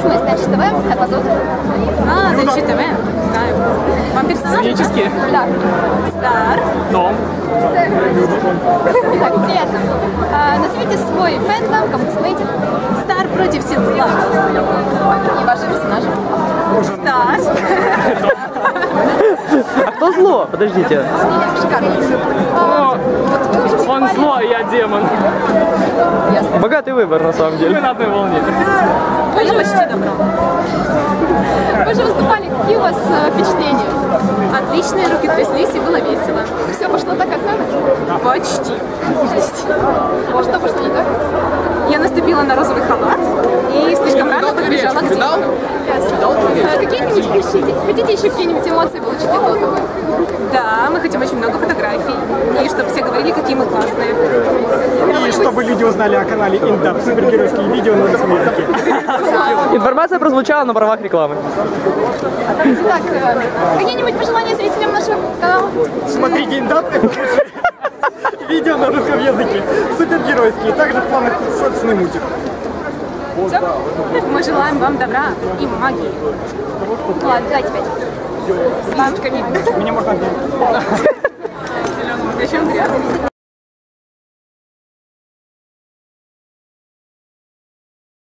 известность на ЧТВ, как вас зовут? На ЧТВ, знаю. Вам персонаж? Сценические. Да. Стар. Том. Так, приятно. Назовите свой фэндом, как вы смотрите. Стар против сил зла. И ваши персонажи? Стар. А кто зло? Подождите. Он зло, а я демон. Богатый выбор, на самом деле. Мы на одной волне. Вы же почти добро. Вы же выступали, какие у вас впечатления? Отличные, руки тряслись и было весело. Все пошло так, как надо? Почти. А что пошло не так? Я наступила на розовый халат и слишком рано подбежала к дивану. Какие-нибудь хотите еще какие-нибудь эмоции получить от отдыха? Да, мы хотим очень много фотографий. И чтобы все говорили, какие мы классные. И чтобы люди узнали о канале Индапс. Супергеройские видео на смерти. Информация прозвучала на правах рекламы. Так, какие-нибудь пожелания зрителям нашего канала? Смотрите Индапс. Видео на русском языке. Супергеройские. Также в планах собственный мультик. Все? Мы желаем вам добра и магии. Ладно, дайте 5. С баночками. Меня можно отдать. Зеленым, причем грязным.